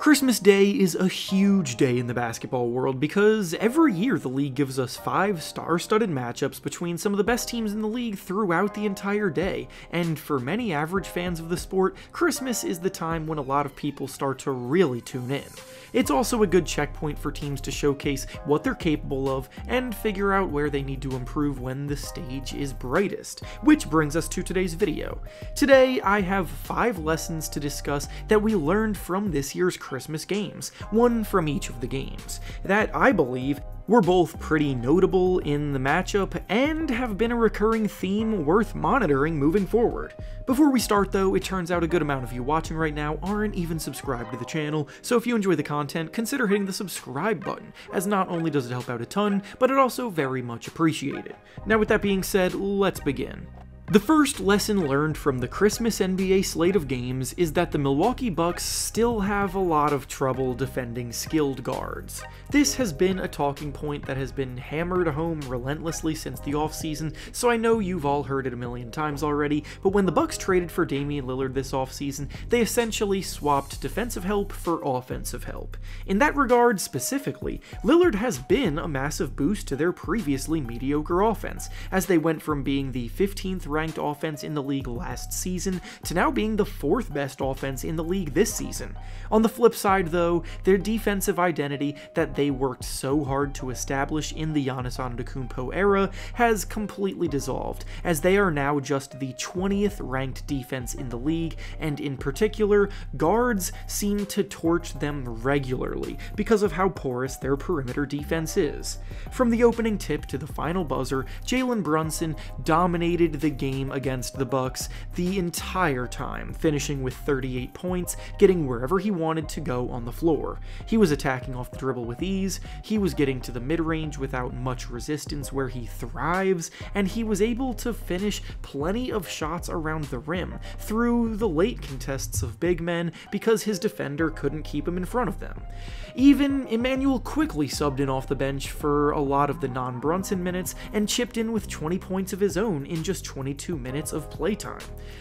Christmas Day is a huge day in the basketball world because every year the league gives us 5 star-studded matchups between some of the best teams in the league throughout the entire day, and for many average fans of the sport, Christmas is the time when a lot of people start to really tune in. It's also a good checkpoint for teams to showcase what they're capable of and figure out where they need to improve when the stage is brightest, which brings us to today's video. Today, I have 5 lessons to discuss that we learned from this year's Christmas games, one from each of the games, that I believe were both pretty notable in the matchup and have been a recurring theme worth monitoring moving forward. Before we start though, it turns out a good amount of you watching right now aren't even subscribed to the channel, so if you enjoy the content, consider hitting the subscribe button, as not only does it help out a ton, but it also very much appreciated. Now with that being said, let's begin. The first lesson learned from the Christmas NBA slate of games is that the Milwaukee Bucks still have a lot of trouble defending skilled guards. This has been a talking point that has been hammered home relentlessly since the offseason, so I know you've all heard it a million times already, but when the Bucks traded for Damian Lillard this offseason, they essentially swapped defensive help for offensive help. In that regard specifically, Lillard has been a massive boost to their previously mediocre offense, as they went from being the 15th ranked offense in the league last season to now being the 4th best offense in the league this season. On the flip side though, their defensive identity that they worked so hard to establish in the Giannis Antetokounmpo era has completely dissolved, as they are now just the 20th ranked defense in the league, and in particular, guards seem to torch them regularly because of how porous their perimeter defense is. From the opening tip to the final buzzer, Jaylen Brunson dominated the game against the Bucks the entire time, finishing with 38 points, getting wherever he wanted to go on the floor. He was attacking off the dribble with ease, he was getting to the mid-range without much resistance where he thrives, and he was able to finish plenty of shots around the rim through the late contests of big men because his defender couldn't keep him in front of them. Even Emmanuel quickly subbed in off the bench for a lot of the non-Brunson minutes and chipped in with 20 points of his own in just 22 minutes of playtime.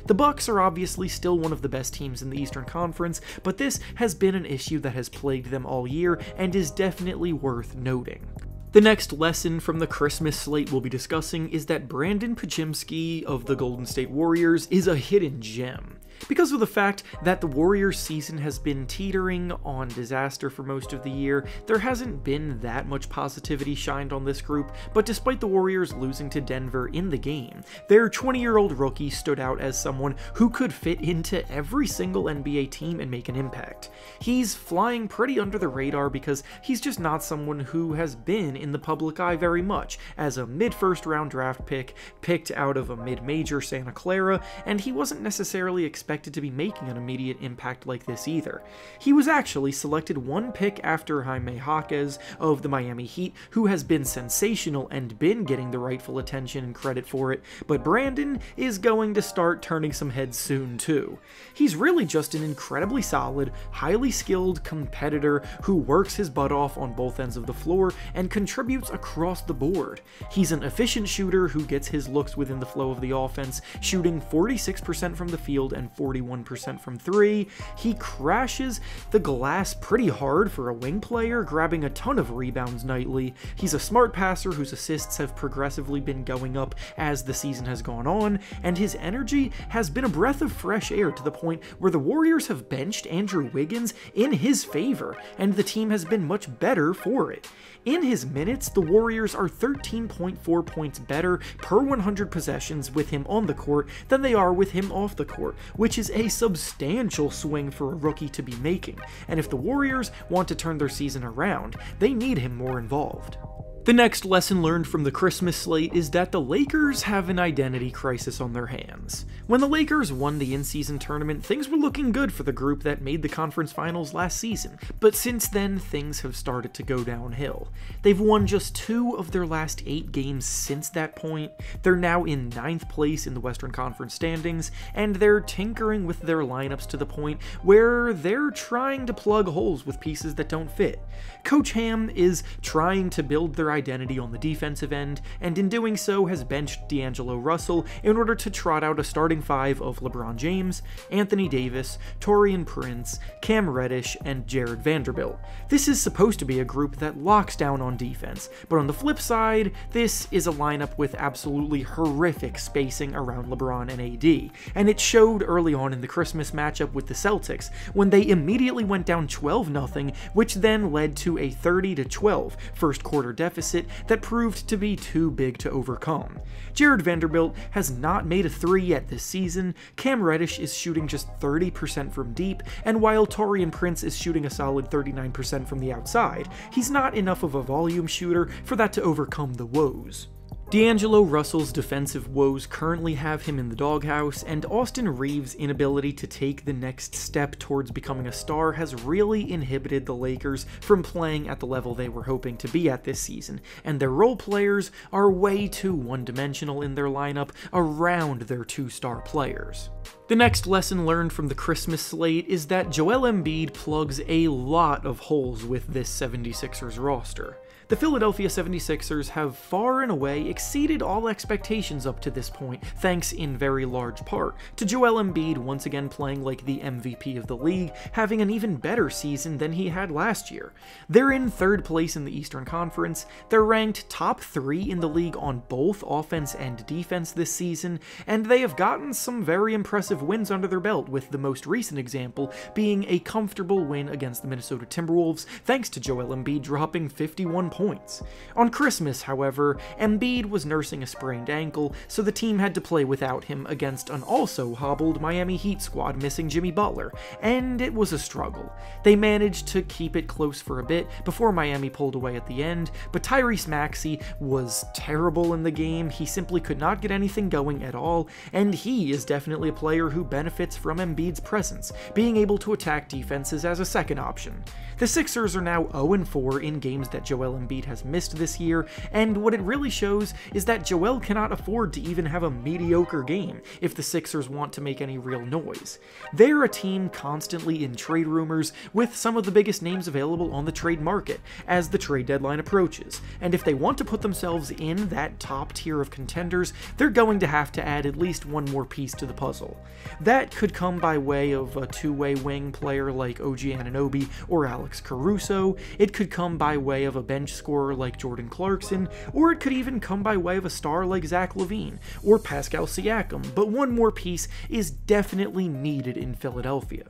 The Bucks are obviously still one of the best teams in the Eastern Conference, but this has been an issue that has plagued them all year and is definitely worth noting. The next lesson from the Christmas slate we'll be discussing is that Brandon Podziemski of the Golden State Warriors is a hidden gem. Because of the fact that the Warriors season has been teetering on disaster for most of the year, there hasn't been that much positivity shined on this group, but despite the Warriors losing to Denver in the game, their 20-year-old rookie stood out as someone who could fit into every single NBA team and make an impact. He's flying pretty under the radar because he's just not someone who has been in the public eye very much, as a mid-first round draft pick, picked out of a mid-major Santa Clara, and he wasn't necessarily expected to be making an immediate impact like this either. He was actually selected 1 pick after Jaime Jaquez of the Miami Heat, who has been sensational and been getting the rightful attention and credit for it, but Brandon is going to start turning some heads soon too. He's really just an incredibly solid, highly skilled competitor who works his butt off on both ends of the floor and contributes across the board. He's an efficient shooter who gets his looks within the flow of the offense, shooting 46% from the field and 41% from 3. He crashes the glass pretty hard for a wing player, grabbing a ton of rebounds nightly. He's a smart passer whose assists have progressively been going up as the season has gone on, and his energy has been a breath of fresh air to the point where the Warriors have benched Andrew Wiggins in his favor, and the team has been much better for it. In his minutes, the Warriors are 13.4 points better per 100 possessions with him on the court than they are with him off the court, which is a substantial swing for a rookie to be making, and if the Warriors want to turn their season around, they need him more involved. The next lesson learned from the Christmas slate is that the Lakers have an identity crisis on their hands. When the Lakers won the in-season tournament, things were looking good for the group that made the conference finals last season, but since then, things have started to go downhill. They've won just 2 of their last 8 games since that point, they're now in 9th place in the Western Conference standings, and they're tinkering with their lineups to the point where they're trying to plug holes with pieces that don't fit. Coach Ham is trying to build their identity identity on the defensive end, and in doing so has benched D'Angelo Russell in order to trot out a starting five of LeBron James, Anthony Davis, Torian Prince, Cam Reddish, and Jared Vanderbilt. This is supposed to be a group that locks down on defense, but on the flip side, this is a lineup with absolutely horrific spacing around LeBron and AD, and it showed early on in the Christmas matchup with the Celtics, when they immediately went down 12-0, which then led to a 30-12 first quarter deficit that proved to be too big to overcome. Jared Vanderbilt has not made a three yet this season, Cam Reddish is shooting just 30% from deep, and while Torian Prince is shooting a solid 39% from the outside, he's not enough of a volume shooter for that to overcome the woes. D'Angelo Russell's defensive woes currently have him in the doghouse, and Austin Reeves' inability to take the next step towards becoming a star has really inhibited the Lakers from playing at the level they were hoping to be at this season, and their role players are way too one-dimensional in their lineup around their two-star players. The next lesson learned from the Christmas slate is that Joel Embiid plugs a lot of holes with this 76ers roster. The Philadelphia 76ers have far and away exceeded all expectations up to this point, thanks in very large part to Joel Embiid once again playing like the MVP of the league, having an even better season than he had last year. They're in third place in the Eastern Conference, they're ranked top 3 in the league on both offense and defense this season, and they have gotten some very impressive wins under their belt, with the most recent example being a comfortable win against the Minnesota Timberwolves, thanks to Joel Embiid dropping 51 points. On Christmas, however, Embiid was nursing a sprained ankle, so the team had to play without him against an also hobbled Miami Heat squad missing Jimmy Butler, and it was a struggle. They managed to keep it close for a bit before Miami pulled away at the end, but Tyrese Maxey was terrible in the game, he simply could not get anything going at all, and he is definitely a player who benefits from Embiid's presence, being able to attack defenses as a second option. The Sixers are now 0-4 in games that Joel Embiid has missed this year, and what it really shows is that Joel cannot afford to even have a mediocre game if the Sixers want to make any real noise. They're a team constantly in trade rumors, with some of the biggest names available on the trade market as the trade deadline approaches, and if they want to put themselves in that top tier of contenders, they're going to have to add at least one more piece to the puzzle. That could come by way of a two-way wing player like OG Anunoby or Alex Caruso, it could come by way of a bench scorer like Jordan Clarkson, or it could even come by way of a star like Zach LaVine or Pascal Siakam, but one more piece is definitely needed in Philadelphia.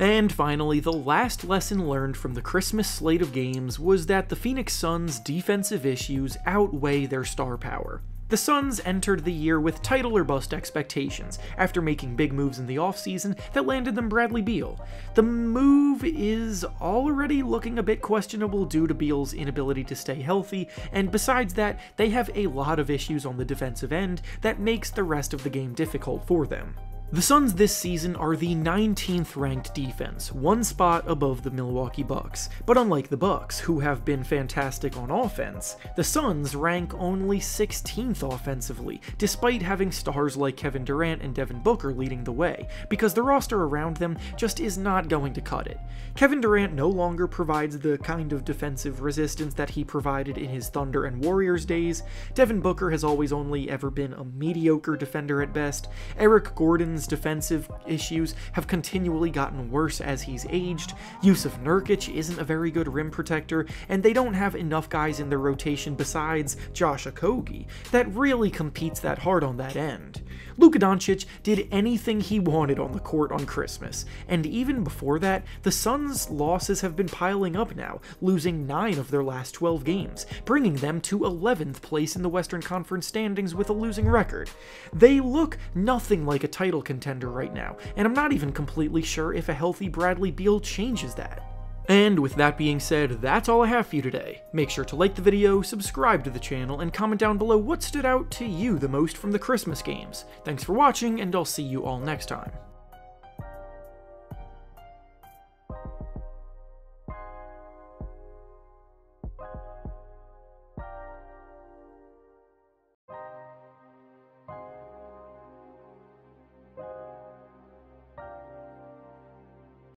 And finally, the last lesson learned from the Christmas slate of games was that the Phoenix Suns' defensive issues outweigh their star power. The Suns entered the year with title or bust expectations, after making big moves in the offseason that landed them Bradley Beal. The move is already looking a bit questionable due to Beal's inability to stay healthy, and besides that, they have a lot of issues on the defensive end that makes the rest of the game difficult for them. The Suns this season are the 19th ranked defense, one spot above the Milwaukee Bucks, but unlike the Bucks, who have been fantastic on offense, the Suns rank only 16th offensively, despite having stars like Kevin Durant and Devin Booker leading the way, because the roster around them just is not going to cut it. Kevin Durant no longer provides the kind of defensive resistance that he provided in his Thunder and Warriors days, Devin Booker has always only ever been a mediocre defender at best, Eric Gordon's defensive issues have continually gotten worse as he's aged, Yusuf Nurkic isn't a very good rim protector, and they don't have enough guys in their rotation besides Josh Okogie that really competes that hard on that end. Luka Doncic did anything he wanted on the court on Christmas, and even before that, the Suns' losses have been piling up now, losing 9 of their last 12 games, bringing them to 11th place in the Western Conference standings with a losing record. They look nothing like a title contender right now, and I'm not even completely sure if a healthy Bradley Beal changes that. And with that being said, that's all I have for you today. Make sure to like the video, subscribe to the channel, and comment down below what stood out to you the most from the Christmas games. Thanks for watching, and I'll see you all next time.